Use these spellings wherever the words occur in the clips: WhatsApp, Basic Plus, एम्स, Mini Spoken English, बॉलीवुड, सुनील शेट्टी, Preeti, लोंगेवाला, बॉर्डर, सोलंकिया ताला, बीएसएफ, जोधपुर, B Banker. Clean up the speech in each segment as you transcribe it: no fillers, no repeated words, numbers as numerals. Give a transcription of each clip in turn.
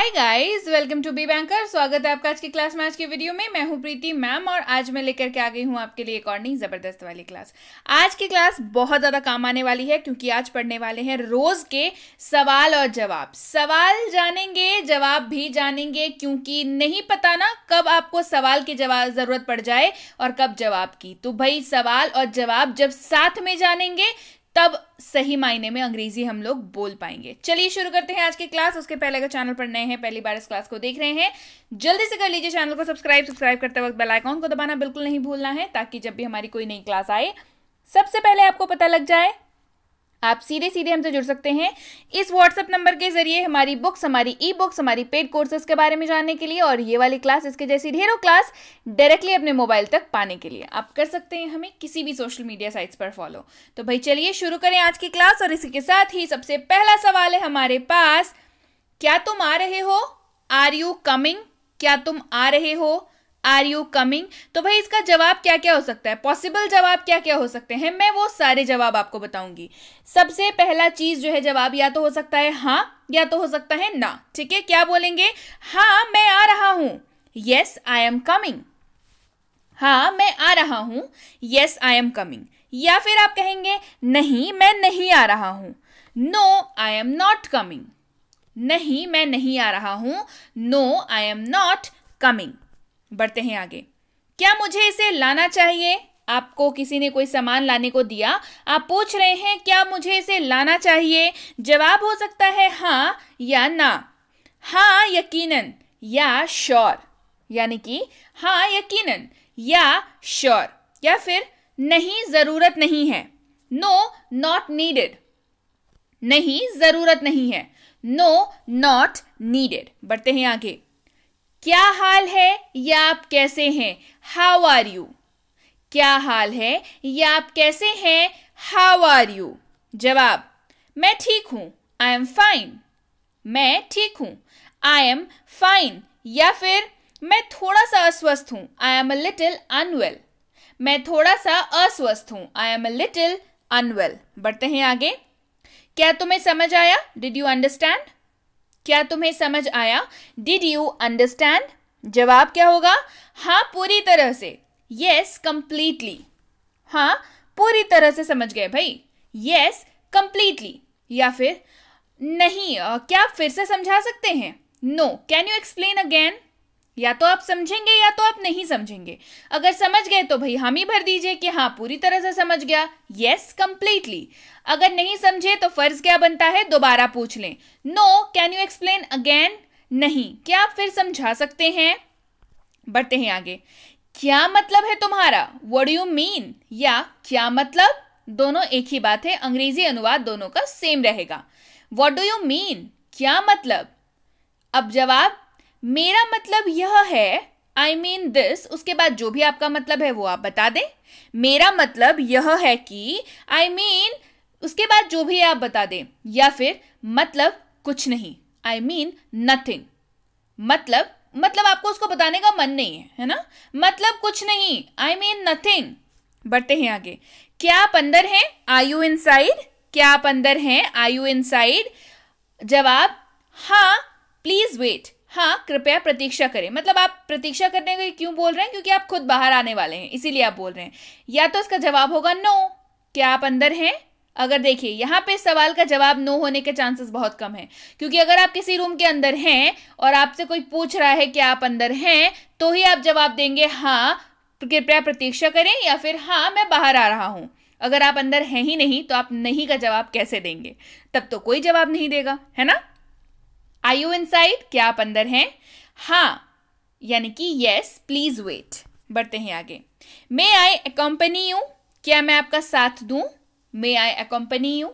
Hi guys, welcome to B banker. स्वागत है आपका आज की क्लास में, आज की वीडियो में। मैं हूँ प्रीति मैम और आज मैं लेकर के आ गई हूँ आपके लिए एक और नई ज़बरदस्त वाली क्लास। आज की क्लास बहुत ज़्यादा काम आने वाली है क्योंकि आज पढ़ने वाले हैं रोज़ के सवाल और जवाब। सवाल जानेंगे, जवाब भी जानेंगे, क्योंकि नहीं पता ना कब आपको सवाल की ज़रूरत पड़ जाए और कब जवाब की। तो भाई सवाल और जवाब जब साथ में जानेंगे तब सही मायने में अंग्रेजी हम लोग बोल पाएंगे। चलिए शुरू करते हैं आज की क्लास। उसके पहले अगर चैनल पर नए हैं, पहली बार इस क्लास को देख रहे हैं, जल्दी से कर लीजिए चैनल को सब्सक्राइब। सब्सक्राइब करते वक्त बेल आइकॉन को दबाना बिल्कुल नहीं भूलना है, ताकि जब भी हमारी कोई नई क्लास आए सबसे पहले आपको पता लग जाए। आप सीधे सीधे हमसे जुड़ सकते हैं इस व्हाट्सएप नंबर के जरिए हमारी बुक्स, हमारी ई बुक्स, हमारी पेड कोर्सेज के बारे में जानने के लिए, और ये वाली क्लास, इसके जैसी ढेरों क्लास डायरेक्टली अपने मोबाइल तक पाने के लिए। आप कर सकते हैं हमें किसी भी सोशल मीडिया साइट्स पर फॉलो। तो भाई चलिए शुरू करें आज की क्लास। और इसी के साथ ही सबसे पहला सवाल है हमारे पास, क्या तुम आ रहे हो? Are you coming? क्या तुम आ रहे हो? Are you coming? तो भाई इसका जवाब क्या क्या हो सकता है, पॉसिबल जवाब क्या क्या हो सकते हैं, मैं वो सारे जवाब आपको बताऊंगी। सबसे पहला चीज जो है, जवाब या तो हो सकता है हाँ या तो हो सकता है ना। ठीक है, क्या बोलेंगे? हाँ मैं आ रहा हूं, यस आई एम कमिंग। हाँ मैं आ रहा हूं, यस आई एम कमिंग। या फिर आप कहेंगे नहीं मैं नहीं आ रहा हूं, no I am not coming. नहीं मैं नहीं आ रहा हूं, no I am not coming. बढ़ते हैं आगे। क्या मुझे इसे लाना चाहिए? आपको किसी ने कोई सामान लाने को दिया, आप पूछ रहे हैं क्या मुझे इसे लाना चाहिए। जवाब हो सकता है हाँ या ना। हाँ यकीनन या श्योर, यानी कि हाँ यकीनन या श्योर। या फिर नहीं जरूरत नहीं है, नो नॉट नीडेड। नहीं जरूरत नहीं है, नो नॉट नीडेड। बढ़ते हैं आगे। क्या हाल है या आप कैसे हैं? How are you. क्या हाल है या आप कैसे हैं? How are you. जवाब, मैं ठीक हूं, आई एम फाइन। मैं ठीक हूं, आई एम फाइन। या फिर मैं थोड़ा सा अस्वस्थ हूं, I am a little unwell. मैं थोड़ा सा अस्वस्थ हूं, I am a little unwell. बढ़ते हैं आगे। क्या तुम्हें समझ आया? Did you understand? क्या तुम्हें समझ आया? Did you understand? जवाब क्या होगा? हाँ पूरी तरह से, यस कंप्लीटली। हाँ पूरी तरह से समझ गए भाई, यस कंप्लीटली। या फिर नहीं, क्या आप फिर से समझा सकते हैं? No can you explain again. या तो आप समझेंगे या तो आप नहीं समझेंगे। अगर समझ गए तो भाई हामी भर दीजिए कि हाँ पूरी तरह से समझ गया, यस कंप्लीटली। अगर नहीं समझे तो फर्ज क्या बनता है? दोबारा पूछ लें। No can you explain again. नहीं, क्या आप फिर समझा सकते हैं? बढ़ते हैं आगे। क्या मतलब है तुम्हारा? What do you mean. या क्या मतलब, दोनों एक ही बात है, अंग्रेजी अनुवाद दोनों का सेम रहेगा। व्हाट डू यू मीन, क्या मतलब। अब जवाब, मेरा मतलब यह है, आई मीन दिस। उसके बाद जो भी आपका मतलब है वो आप बता दें। मेरा मतलब यह है कि, आई मीन, उसके बाद जो भी आप बता दें। या फिर मतलब कुछ नहीं, आई मीन नथिंग। मतलब आपको उसको बताने का मन नहीं है, है ना। मतलब कुछ नहीं, आई मीन नथिंग। बढ़ते हैं आगे। क्या आप अंदर हैं? Are you inside? क्या आप अंदर हैं? Are you inside? जवाब, हाँ प्लीज वेट। हाँ कृपया प्रतीक्षा करें। मतलब आप प्रतीक्षा करने के लिए क्यों बोल रहे हैं? क्योंकि आप खुद बाहर आने वाले हैं, इसीलिए आप बोल रहे हैं। या तो इसका जवाब होगा नो। क्या आप अंदर हैं? अगर देखिए यहाँ पे सवाल का जवाब नो होने के चांसेस बहुत कम है, क्योंकि अगर आप किसी रूम के अंदर हैं और आपसे कोई पूछ रहा है क्या आप अंदर हैं, तो ही आप जवाब देंगे हाँ कृपया प्रतीक्षा करें, या फिर हाँ मैं बाहर आ रहा हूँ। अगर आप अंदर हैं ही नहीं तो आप नहीं का जवाब कैसे देंगे? तब तो कोई जवाब नहीं देगा, है ना। Are you inside? क्या आप अंदर हैं? हाँ यानी कि यस प्लीज वेट। बढ़ते हैं आगे। May I accompany you? क्या मैं आपका साथ दूं? May I accompany you?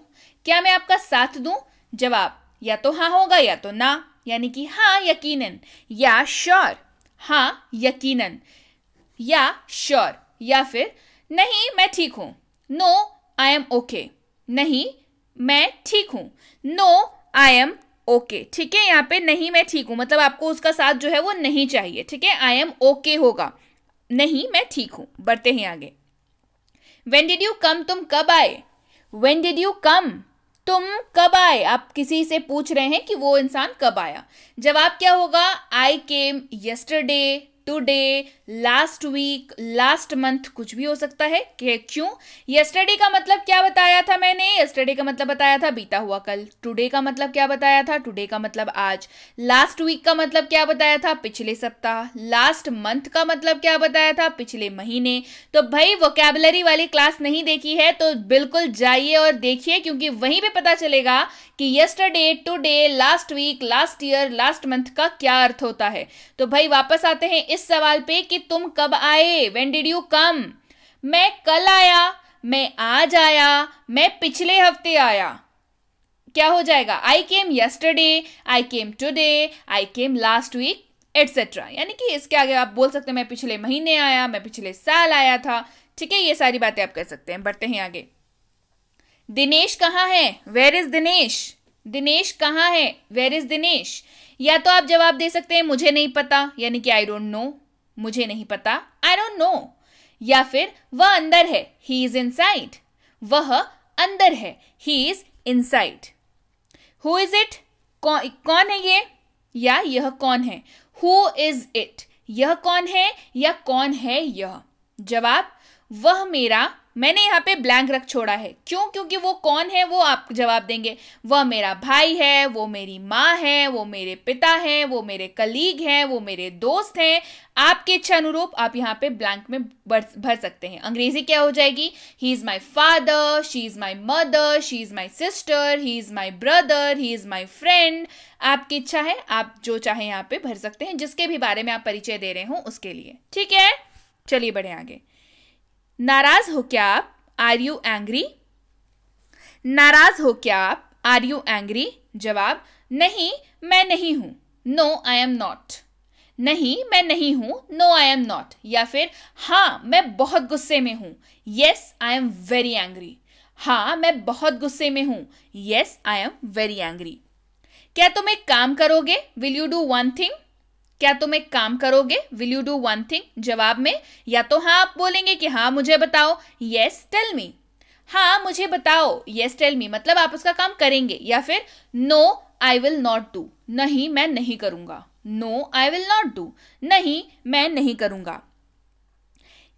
क्या मैं आपका साथ दूं? जवाब, या तो हाँ होगा या तो ना, यानी कि हाँ यकीनन या श्योर। हाँ यकीनन या श्योर। या फिर नहीं मैं ठीक हूँ, नो आई एम ओके। नहीं मैं ठीक हूँ, नो आई एम ओके। ठीक है, यहाँ पे नहीं मैं ठीक हूँ मतलब आपको उसका साथ जो है वो नहीं चाहिए। ठीक है, आई एम ओके होगा, नहीं मैं ठीक हूँ। बढ़ते हैं आगे। When did you come? तुम कब आए? When did you come? तुम कब आए, आप किसी से पूछ रहे हैं कि वो इंसान कब आया, जवाब क्या होगा? I came yesterday, today, last week, last month, कुछ भी हो सकता है। क्यों? यस्टरडे का मतलब क्या बताया था मैंने? यस्टरडे का मतलब बताया था बीता हुआ कल। टुडे का मतलब क्या बताया था? टुडे का मतलब आज। लास्ट वीक का मतलब क्या बताया था? पिछले सप्ताह। लास्ट मंथ का मतलब क्या बताया था? पिछले महीने। तो भाई वोकैबुलरी वाली क्लास नहीं देखी है तो बिल्कुल जाइए और देखिए, क्योंकि वहीं पर पता चलेगा कि yesterday, today, last week, last year, last month का क्या अर्थ होता है। तो भाई वापस आते हैं इस सवाल पे कि तुम कब आए, व्हेन डिड यू कम। मैं कल आया, मैं आज आया, मैं पिछले हफ्ते आया, क्या हो जाएगा? I came yesterday, I came today, I came last week, etcetera. यानी कि इसके आगे आप बोल सकते हैं मैं पिछले महीने आया, मैं पिछले साल आया था। ठीक है, ये सारी बातें आप कर सकते हैं। बढ़ते हैं आगे। दिनेश कहाँ है? Where is Dinesh. दिनेश कहाँ है? Where is Dinesh. या तो आप जवाब दे सकते हैं मुझे नहीं पता, यानी कि आई डोंट नो, मुझे नहीं पता, आई डोंट नो। या फिर वह अंदर है, ही इज इनसाइड। वह अंदर है, he is inside. Who is it? कौन है ये? या यह कौन है? Who is it? यह कौन है या कौन है यह? जवाब वह मेरा, मैंने यहाँ पे ब्लैंक रख छोड़ा है। क्यों? क्योंकि वो कौन है वो आप जवाब देंगे। वह मेरा भाई है, वो मेरी माँ है, वो मेरे पिता है, वो मेरे कलीग हैं, वो मेरे दोस्त हैं। आपके इच्छा अनुरूप आप यहाँ पे ब्लैंक में भर सकते हैं। अंग्रेजी क्या हो जाएगी? He is my father, she is my mother, she is my sister, he is my brother, he is my friend. आपकी इच्छा है, आप जो चाहे यहाँ पे भर सकते हैं, जिसके भी बारे में आप परिचय दे रहे हो उसके लिए। ठीक है, चलिए बढ़े आगे। नाराज हो क्या आप? Are you angry? नाराज हो क्या आप? Are you angry? जवाब नहीं, मैं नहीं हूं, नो आई एम नॉट। नहीं, मैं नहीं हूं, नो आई एम नॉट। या फिर हाँ, मैं बहुत गुस्से में हूं, yes I am very angry. हाँ, मैं बहुत गुस्से में हूं, yes I am very angry. क्या तुम एक काम करोगे? Will you do one thing? क्या तुम एक काम करोगे? Will you do one thing. जवाब में या तो हाँ आप बोलेंगे कि हाँ मुझे बताओ, येस टेल मी, हाँ मुझे बताओ, येस टेल मी, मतलब आप उसका काम करेंगे। या फिर no I will not do, नहीं मैं नहीं करूंगा, no I will not do, नहीं मैं नहीं करूंगा।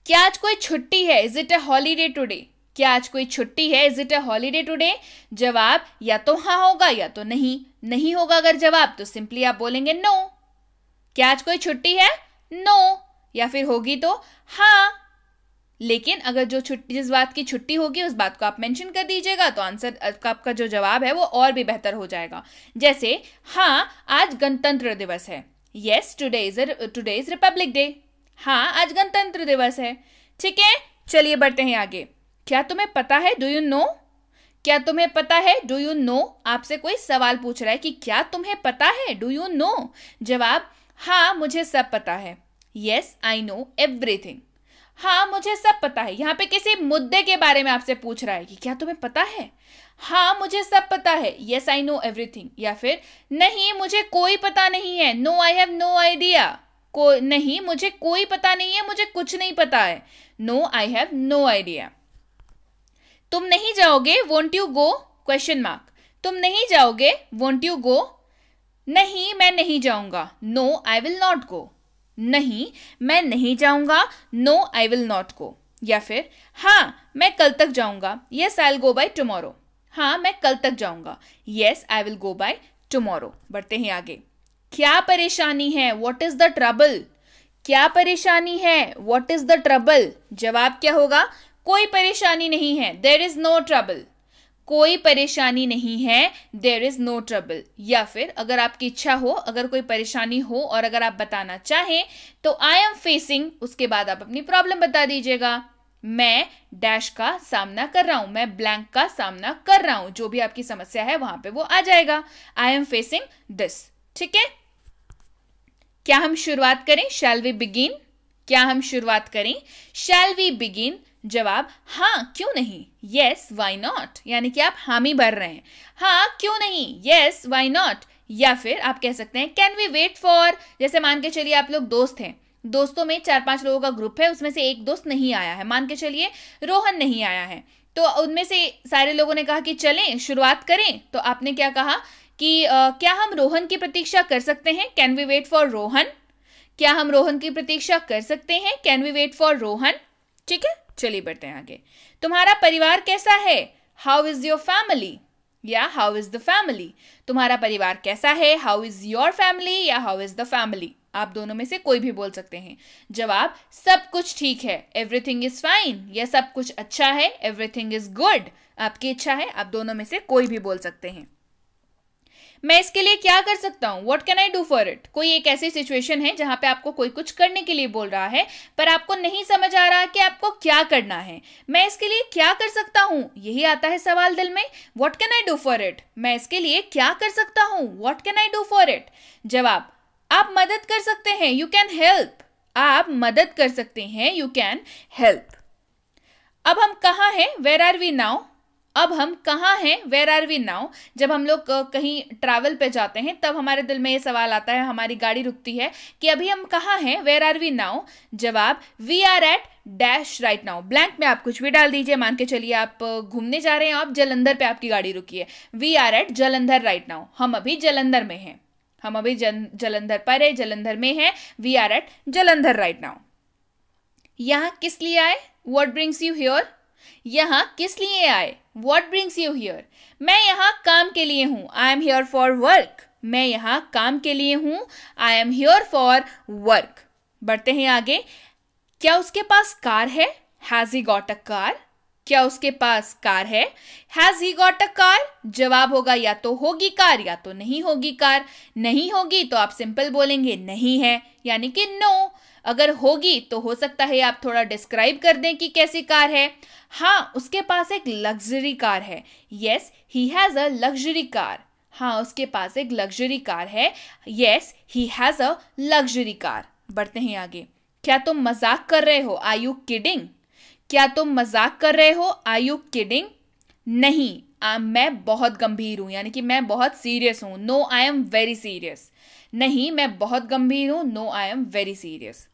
क्या आज कोई छुट्टी है? Is it a holiday today? क्या आज कोई छुट्टी है? Is it a holiday today? जवाब या तो हाँ होगा या तो नहीं। नहीं होगा अगर जवाब तो सिंपली आप बोलेंगे नो। क्या आज कोई छुट्टी है? नो। या फिर होगी तो हाँ। लेकिन अगर जो छुट्टी, जिस बात की छुट्टी होगी उस बात को आप मेंशन कर दीजिएगा तो आंसर आपका जो जवाब है वो और भी बेहतर हो जाएगा। जैसे हाँ आज गणतंत्र दिवस है, yes today is republic day. हाँ आज गणतंत्र दिवस है। ठीक है, चलिए बढ़ते हैं आगे। क्या तुम्हें पता है? Do you know. क्या तुम्हें पता है? Do you know. आपसे कोई सवाल पूछ रहा है कि क्या तुम्हें पता है? Do you know. जवाब हाँ मुझे सब पता है, येस आई नो एवरीथिंग। हाँ मुझे सब पता है। यहाँ पे किसी मुद्दे के बारे में आपसे पूछ रहा है कि क्या तुम्हें पता है? हाँ मुझे सब पता है, येस आई नो एवरीथिंग। या फिर नहीं मुझे कोई पता नहीं है, no I have no idea. नहीं मुझे कोई पता नहीं है, मुझे कुछ नहीं पता है, no I have no idea. तुम नहीं जाओगे? Won't you go? Question mark. तुम नहीं जाओगे? Won't you go? नहीं मैं नहीं जाऊंगा, no I will not go. नहीं मैं नहीं जाऊंगा, no I will not go. या फिर हाँ मैं कल तक जाऊंगा, yes I will go by tomorrow. हाँ मैं कल तक जाऊंगा, yes I will go by tomorrow. बढ़ते हैं आगे। क्या परेशानी है? What is the trouble? क्या परेशानी है? What is the trouble. जवाब क्या होगा? कोई परेशानी नहीं है, देयर इज नो ट्रबल। कोई परेशानी नहीं है, देयर इज नो ट्रबल। या फिर अगर आपकी इच्छा हो, अगर कोई परेशानी हो और अगर आप बताना चाहें तो आई एम फेसिंग, उसके बाद आप अपनी प्रॉब्लम बता दीजिएगा। मैं डैश का सामना कर रहा हूं, मैं ब्लैंक का सामना कर रहा हूं, जो भी आपकी समस्या है वहां पे वो आ जाएगा। I am facing this. ठीक है, क्या हम शुरुआत करें? Shall we begin? क्या हम शुरुआत करें? Shall we begin. जवाब हाँ क्यों नहीं, येस वाई नॉट। यानी कि आप हामी भर रहे हैं, हाँ क्यों नहीं, येस वाई नॉट। या फिर आप कह सकते हैं कैन वी वेट फॉर। जैसे मान के चलिए आप लोग दोस्त हैं, दोस्तों में 4-5 लोगों का ग्रुप है, उसमें से एक दोस्त नहीं आया है, मान के चलिए रोहन नहीं आया है, तो उनमें से सारे लोगों ने कहा कि चलें शुरुआत करें। तो आपने क्या कहा कि क्या हम रोहन की प्रतीक्षा कर सकते हैं, can we wait for Rohan. क्या हम रोहन की प्रतीक्षा कर सकते हैं, can we wait for Rohan. ठीक है, चलिए बढ़ते हैं आगे। तुम्हारा परिवार कैसा है, हाउ इज योर फैमिली या हाउ इज द फैमिली। तुम्हारा परिवार कैसा है, हाउ इज योर फैमिली या हाउ इज द फैमिली। आप दोनों में से कोई भी बोल सकते हैं। जवाब, सब कुछ ठीक है, एवरीथिंग इज फाइन या सब कुछ अच्छा है, एवरीथिंग इज गुड। आपकी इच्छा है, आप दोनों में से कोई भी बोल सकते हैं। मैं इसके लिए क्या कर सकता हूँ, what can I do for it. कोई एक ऐसी सिचुएशन है जहां पे आपको कोई कुछ करने के लिए बोल रहा है पर आपको नहीं समझ आ रहा कि आपको क्या करना है। मैं इसके लिए क्या कर सकता हूँ, यही आता है सवाल दिल में, what can I do for it. मैं इसके लिए क्या कर सकता हूँ, what can I do for it. जवाब, आप मदद कर सकते हैं, यू कैन हेल्प। आप मदद कर सकते हैं, यू कैन हेल्प। अब हम कहाँ हैं, वेयर आर वी नाउ। अब हम कहाँ हैं, वेयर आर वी नाउ। जब हम लोग कहीं ट्रैवल पे जाते हैं तब हमारे दिल में ये सवाल आता है, हमारी गाड़ी रुकती है कि अभी हम कहाँ हैं, वेयर आर वी नाउ। जवाब, we are at dash right now. Blank में आप कुछ भी डाल दीजिए। मान के चलिए आप घूमने जा रहे हैं, आप जलंधर पे आपकी गाड़ी रुकी है, we are at Jalandhar right now. हम अभी जलंधर में हैं, हम अभी जलंधर पर है, जलंधर में है, we are at Jalandhar right now. यहाँ किस लिए आए, व्हाट ब्रिंग्स यू हियर। यहाँ किस लिए आए, What brings you here? मैं यहाँ काम के लिए हूँ, I am here for work. मैं यहाँ काम के लिए हूँ, I am here for work. बढ़ते हैं आगे। क्या उसके पास कार है, Has he got a car? क्या उसके पास कार है, Has he got a car? जवाब होगा या तो होगी कार या तो नहीं होगी कार। नहीं होगी तो आप सिंपल बोलेंगे नहीं है, यानी कि नो। अगर होगी तो हो सकता है आप थोड़ा डिस्क्राइब कर दें कि कैसी कार है। हाँ, उसके पास एक लग्जरी कार है, yes he has a luxury car. हाँ, उसके पास एक लग्जरी कार है, yes he has a luxury car. बढ़ते हैं आगे। क्या तुम मजाक कर रहे हो, आर यू किडिंग। क्या तुम मजाक कर रहे हो, आर यू किडिंग। नहीं, मैं बहुत गंभीर हूँ, यानी कि मैं बहुत सीरियस हूँ, no I am very serious. नहीं, मैं बहुत गंभीर हूँ, no I am very serious.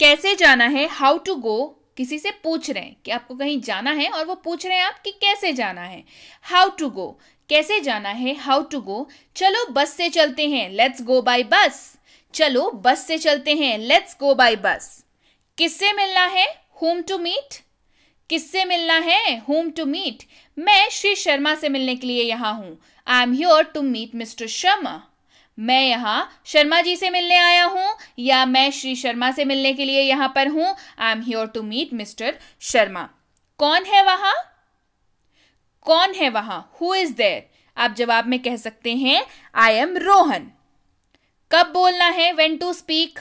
कैसे जाना है, हाउ टू गो। किसी से पूछ रहे हैं कि आपको कहीं जाना है और वो पूछ रहे हैं आप कि कैसे जाना है, हाउ टू गो। कैसे जाना है, हाउ टू गो। चलो बस से चलते हैं, लेट्स गो बाय बस। चलो बस से चलते हैं, लेट्स गो बाय बस। किससे मिलना है, whom to meet। किससे मिलना है, whom to meet। मैं श्री शर्मा से मिलने के लिए यहाँ हूँ, I am here to meet mister Sharma. मैं यहाँ शर्मा जी से मिलने आया हूँ या मैं श्री शर्मा से मिलने के लिए यहाँ पर हूँ, I am here to meet mister Sharma. कौन है वहाँ, कौन है वहाँ, हु इज देयर। आप जवाब में कह सकते हैं, आई एम रोहन। कब बोलना है, व्हेन टू स्पीक।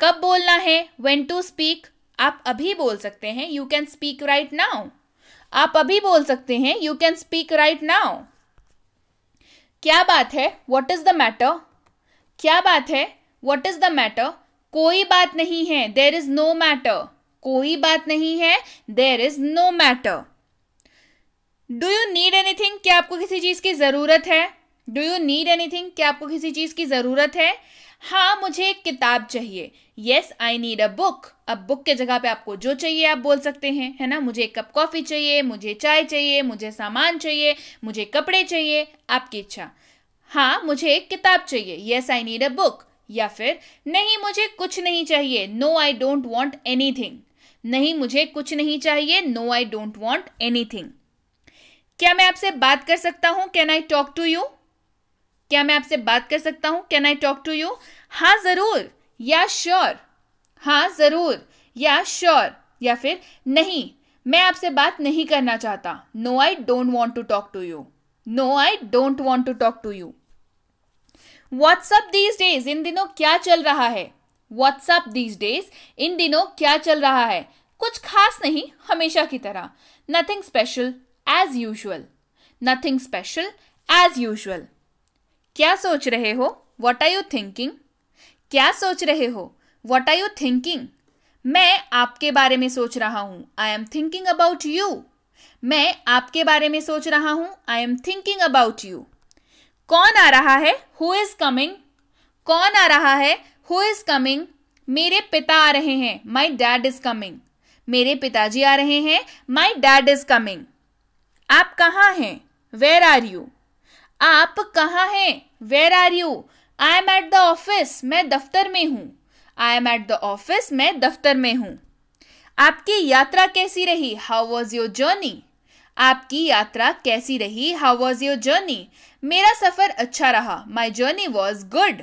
कब बोलना है, व्हेन टू स्पीक। आप अभी बोल सकते हैं, you can speak right now. आप अभी बोल सकते हैं, you can speak right now. क्या बात है, व्हाट इज द मैटर। क्या बात है, व्हाट इज द मैटर। कोई बात नहीं है, देयर इज नो मैटर। कोई बात नहीं है, there is no matter. Do you need anything. क्या आपको किसी चीज की जरूरत है, डू यू नीड एनीथिंग। क्या आपको किसी चीज की जरूरत है। हाँ, मुझे एक किताब चाहिए, yes I need a book. अब बुक के जगह पे आपको जो चाहिए आप बोल सकते हैं, है ना। मुझे एक कप कॉफी चाहिए, मुझे चाय चाहिए, मुझे सामान चाहिए, मुझे कपड़े चाहिए, आपकी इच्छा। हाँ, मुझे एक किताब चाहिए, yes I need a book. या फिर नहीं, मुझे कुछ नहीं चाहिए, no I don't want any thing. नहीं, मुझे कुछ नहीं चाहिए, no I don't want any thing. क्या मैं आपसे बात कर सकता हूँ, can I talk to you. क्या मैं आपसे बात कर सकता हूँ, can I talk to you. हाँ जरूर या श्योर। हाँ जरूर या श्योर। या फिर नहीं, मैं आपसे बात नहीं करना चाहता, no I don't want to talk to you. No I don't want to talk to you. What's up these days, इन दिनों क्या चल रहा है। व्हाट्सअप दीज डेज, इन दिनों क्या चल रहा है। कुछ खास नहीं, हमेशा की तरह, nothing special as usual. Nothing special as usual. क्या सोच रहे हो, वॉट आर यू थिंकिंग। क्या सोच रहे हो, वॉट आर यू थिंकिंग। मैं आपके बारे में सोच रहा हूँ, I am thinking about you. मैं आपके बारे में सोच रहा हूँ, I am thinking about you. कौन आ रहा है, हु इज कमिंग। कौन आ रहा है, हु इज कमिंग। मेरे पिता आ रहे हैं, माई डैड इज कमिंग। मेरे पिताजी आ रहे हैं. My dad is coming. आप कहाँ हैं? Where are you. आप कहाँ हैं? Where are you. I am at the office. मैं दफ्तर में हूँ. I am at the office. मैं दफ्तर में हूँ. आपकी यात्रा कैसी रही? How was your journey. आपकी यात्रा कैसी रही? How was your journey. मेरा सफ़र अच्छा रहा. My journey was good.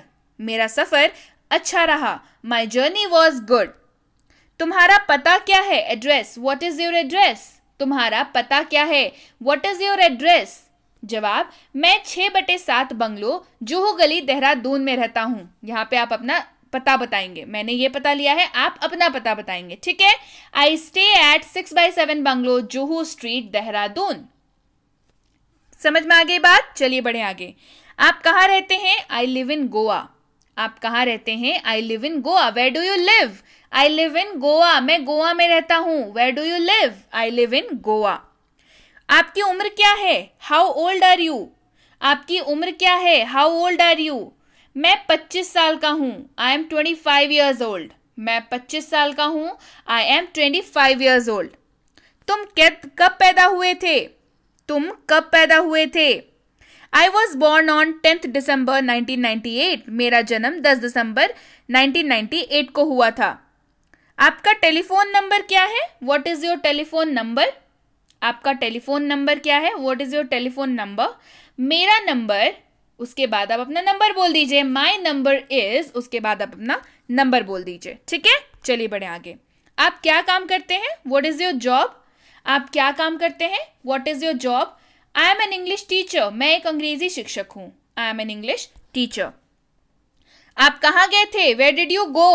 मेरा सफ़र अच्छा रहा. My journey was good. तुम्हारा पता क्या है? Address. What is your address. तुम्हारा पता क्या है? What is your address. जवाब. मैं 6/7 बंगलो जूहू गली देहरादून में रहता हूँ. यहाँ पे आप अपना पता बताएंगे. मैंने ये पता लिया है, आप अपना पता बताएंगे. ठीक है. I stay at 6/7 bungalow Juhu street Dehradun. समझ में आ गई बात. चलिए बढ़े आगे. आप कहाँ रहते हैं? I live in Goa. आप कहाँ रहते हैं? I live in Goa. Where do you live? I live in Goa. मैं गोवा में रहता हूँ. Where do you live? I live in Goa. आपकी उम्र क्या है? How old are you. आपकी उम्र क्या है? How old are you. मैं 25 साल का हूँ. I am 25 years old. मैं 25 साल का हूँ. I am 25 years old. तुम कब पैदा हुए थे? तुम कब पैदा हुए थे? I was born on 10 December 1998. मेरा जन्म 10 दिसंबर 1998 को हुआ था. आपका टेलीफोन नंबर क्या है? What is your telephone number. आपका टेलीफोन नंबर क्या है? What is your telephone number. मेरा नंबर, उसके बाद आप अपना नंबर बोल दीजिए. माई नंबर इज, उसके बाद आप अपना नंबर बोल दीजिए. ठीक है. चलिए बढ़े आगे. आप क्या काम करते हैं? What is your job. आप क्या काम करते हैं? What is your job. I am an English teacher. मैं एक अंग्रेजी शिक्षक हूँ. I am an English teacher. आप कहाँ गए थे? Where did you go.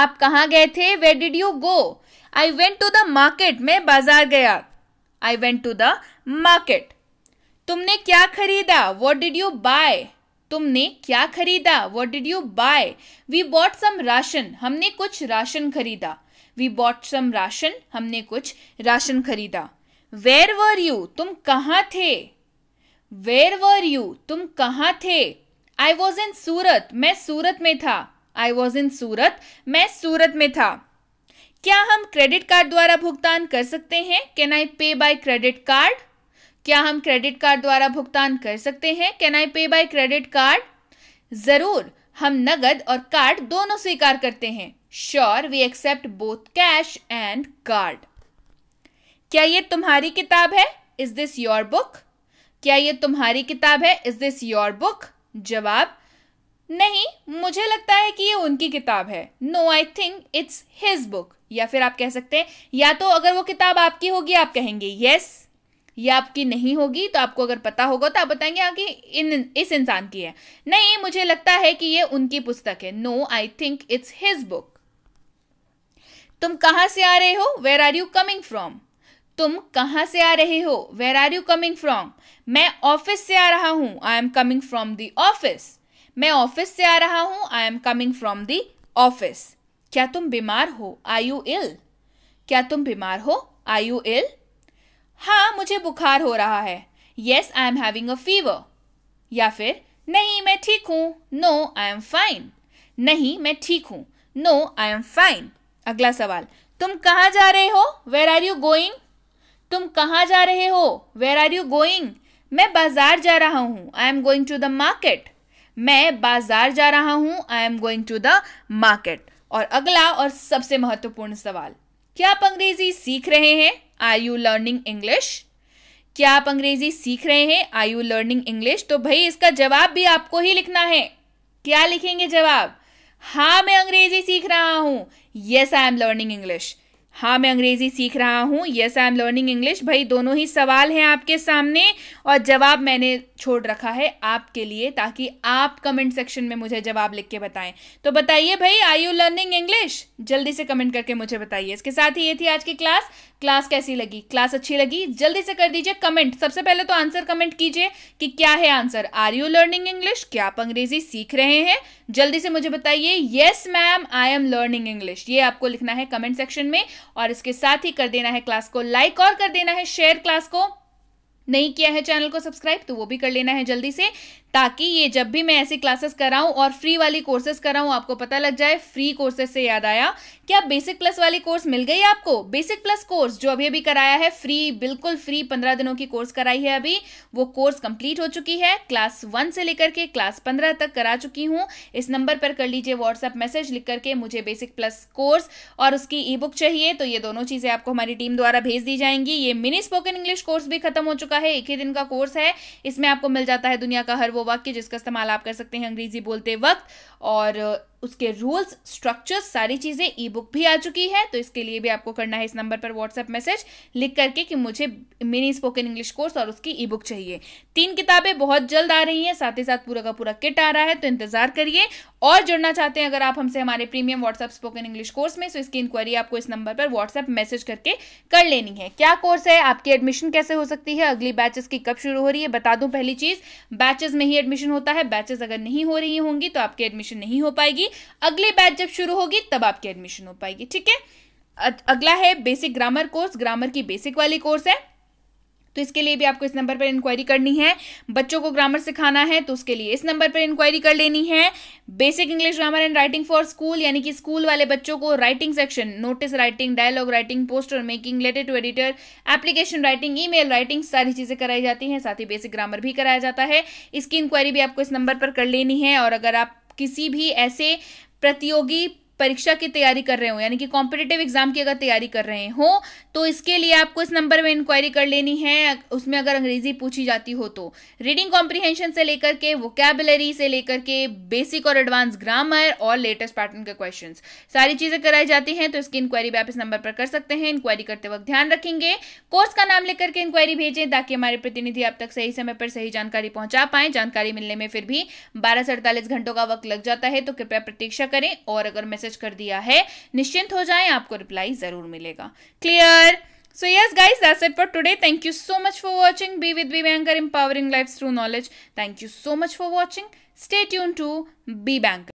आप कहाँ गए थे? Where did you go. I went to the market. मैं बाजार गया. I went to the market. तुमने क्या खरीदा? What did you buy. तुमने क्या खरीदा? What did you buy. We bought some ration. हमने कुछ राशन खरीदा. We bought some ration. हमने कुछ राशन खरीदा. Where were you. तुम कहाँ थे? Where were you. तुम कहाँ थे? I was in Surat. मैं सूरत में था. I was in Surat. मैं सूरत में था. क्या हम क्रेडिट कार्ड द्वारा भुगतान कर सकते हैं? कैन आई पे बाय क्रेडिट कार्ड. क्या हम क्रेडिट कार्ड द्वारा भुगतान कर सकते हैं? कैन आई पे बाय क्रेडिट कार्ड. जरूर. हम नगद और कार्ड दोनों स्वीकार करते हैं. Sure we accept both cash and card. क्या ये तुम्हारी किताब है? Is this your book. क्या ये तुम्हारी किताब है? Is this your book. जवाब. नहीं, मुझे लगता है कि ये उनकी किताब है. No I think it's his book. या फिर आप कह सकते हैं, या तो अगर वो किताब आपकी होगी आप कहेंगे येस, या आपकी नहीं होगी तो आपको अगर पता होगा तो आप बताएंगे आगे इस इंसान की है. नहीं, मुझे लगता है कि ये उनकी पुस्तक है. No I think it's his book. तुम कहाँ से आ रहे हो? Where are you coming from. तुम कहाँ से आ रहे हो? Where are you coming from. मैं ऑफिस से आ रहा हूँ. I am coming from the office. मैं ऑफिस से आ रहा हूँ. I am coming from the office. क्या तुम बीमार हो? Are you ill. क्या तुम बीमार हो? आर यू इल. हाँ, मुझे बुखार हो रहा है. Yes I am having a fever. या फिर नहीं, मैं ठीक हूँ. No I am fine. नहीं, मैं ठीक हूँ. No I am fine. अगला सवाल. तुम कहाँ जा रहे हो? Where are you going. तुम कहाँ जा रहे हो? Where are you going. मैं बाजार जा रहा हूँ. I am going to the market. मैं बाजार जा रहा हूँ. I am going to the market. और अगला और सबसे महत्वपूर्ण सवाल. क्या आप अंग्रेजी सीख रहे हैं? Are you learning English. क्या आप अंग्रेजी सीख रहे हैं? Are you learning English. तो भाई इसका जवाब भी आपको ही लिखना है. क्या लिखेंगे जवाब? हाँ मैं अंग्रेजी सीख रहा हूँ. Yes I am learning English. हाँ मैं अंग्रेजी सीख रहा हूँ. Yes I am learning English. भाई दोनों ही सवाल हैं आपके सामने और जवाब मैंने छोड़ रखा है आपके लिए ताकि आप कमेंट सेक्शन में मुझे जवाब लिख के बताएं. तो बताइए भाई, आर यू लर्निंग इंग्लिश? जल्दी से कमेंट करके मुझे बताइए. इसके साथ ही ये थी आज की क्लास. क्लास कैसी लगी? क्लास अच्छी लगी? जल्दी से कर दीजिए कमेंट. सबसे पहले तो आंसर कमेंट कीजिए कि क्या है answer. Are you learning English. क्या आप अंग्रेजी सीख रहे हैं? जल्दी से मुझे बताइए. Yes ma'am I am learning English. ये आपको लिखना है कमेंट सेक्शन में. और इसके साथ ही कर देना है क्लास को लाइक और कर देना है शेयर क्लास को. नहीं किया है चैनल को सब्सक्राइब तो वो भी कर लेना है जल्दी से, ताकि ये जब भी मैं ऐसी क्लासेस कराऊं और फ्री वाली कोर्सेज कराऊं आपको पता लग जाए। फ्री कोर्सेज से याद आया, क्या बेसिक प्लस वाली कोर्स मिल गई आपको? बेसिक प्लस कोर्स जो अभी अभी कराया है, फ्री, बिल्कुल फ्री, 15 दिनों की कोर्स कराई है अभी, वो कोर्स कंप्लीट हो चुकी है। क्लास 1 से लेकर के क्लास 15 तक करा चुकी हूँ। इस नंबर पर कर लीजिए व्हाट्सएप मैसेज लिख करके, मुझे बेसिक प्लस कोर्स और उसकी ई बुक चाहिए, तो ये दोनों चीजें आपको हमारी टीम द्वारा भेज दी जाएंगी। ये मिनी स्पोकन इंग्लिश कोर्स भी खत्म हो चुका है, एक ही दिन का कोर्स है। इसमें आपको मिल जाता है दुनिया का हर वो वाक्य जिसका इस्तेमाल आप कर सकते हैं अंग्रेजी बोलते वक्त, और उसके रूल्स, स्ट्रक्चर्स, सारी चीजें। ई बुक भी आ चुकी है, तो इसके लिए भी आपको करना है इस नंबर पर व्हाट्सएप मैसेज लिख करके कि मुझे मिनी स्पोकन इंग्लिश कोर्स और उसकी ई बुक चाहिए। 3 किताबें बहुत जल्द आ रही हैं, साथ ही साथ पूरा का पूरा किट आ रहा है, तो इंतजार करिए। और जुड़ना चाहते हैं अगर आप हमसे हमारे premium WhatsApp spoken English course में, तो इसकी इंक्वायरी आपको इस नंबर पर व्हाट्सएप मैसेज करके कर लेनी है। क्या कोर्स है, आपकी एडमिशन कैसे हो सकती है, अगली बैचेस की कब शुरू हो रही है, बता दूं पहली चीज, बैचेस में ही एडमिशन होता है। बैचेस अगर नहीं हो रही होंगी तो आपकी एडमिशन नहीं हो पाएगी, अगली बैच जब शुरू होगी तब आपकी एडमिशन हो पाएगी, ठीक है। अगला है बेसिक ग्रामर कोर्स, ग्रामर की बेसिक वाली कोर्स है, तो इसके लिए भी आपको इस नंबर पर इंक्वायरी करनी है। बच्चों को ग्रामर सिखाना है तो उसके लिए इस नंबर पर इंक्वायरी कर लेनी है। Basic English grammar and writing for school, यानी कि स्कूल वाले बच्चों को writing section, notice writing, dialogue writing, poster making, letter to editor, application writing, email writing, सारी चीजें कराई जाती हैं। साथ ही बेसिक ग्रामर भी कराया जाता है, इसकी इंक्वायरी भी आपको इस नंबर पर कर लेनी है। और अगर आप किसी भी ऐसे प्रतियोगी परीक्षा की तैयारी कर रहे हो, यानी कि कॉम्पिटिटिव एग्जाम की अगर तैयारी कर रहे हो, तो इसके लिए आपको इस नंबर में इंक्वायरी कर लेनी है। उसमें अगर अंग्रेजी पूछी जाती हो तो रीडिंग कॉम्प्रिहेंशन से लेकर के, वोकैबुलरी से लेकर के, बेसिक और एडवांस ग्रामर और लेटेस्ट पैटर्न के क्वेश्चंस, सारी चीजें कराई जाती हैं, तो इसकी इंक्वायरी भी आप इस नंबर पर कर सकते हैं। इंक्वायरी करते वक्त ध्यान रखेंगे, कोर्स का नाम लेकर के इंक्वायरी भेजें, ताकि हमारे प्रतिनिधि आप तक सही समय पर सही जानकारी पहुंचा पाए। जानकारी मिलने में फिर भी 12 से 48 घंटों का वक्त लग जाता है, तो कृपया प्रतीक्षा करें। और अगर मैसेज कर दिया है, निश्चिंत हो जाएं, आपको रिप्लाई जरूर मिलेगा। Clear? So yes guys, that's it for today. Thank you so much for watching. Be with B Banker, empowering lives through knowledge. Thank you so much for watching. Stay tuned to B Banker.